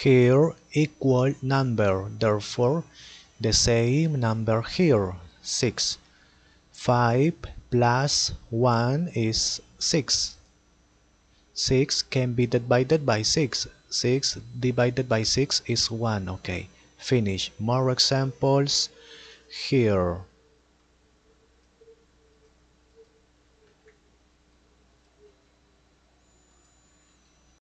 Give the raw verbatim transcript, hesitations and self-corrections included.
here equal number, therefore the same number here, six. five plus one is six. six can be divided by six. six divided by six is one. Okay, finish. More examples here.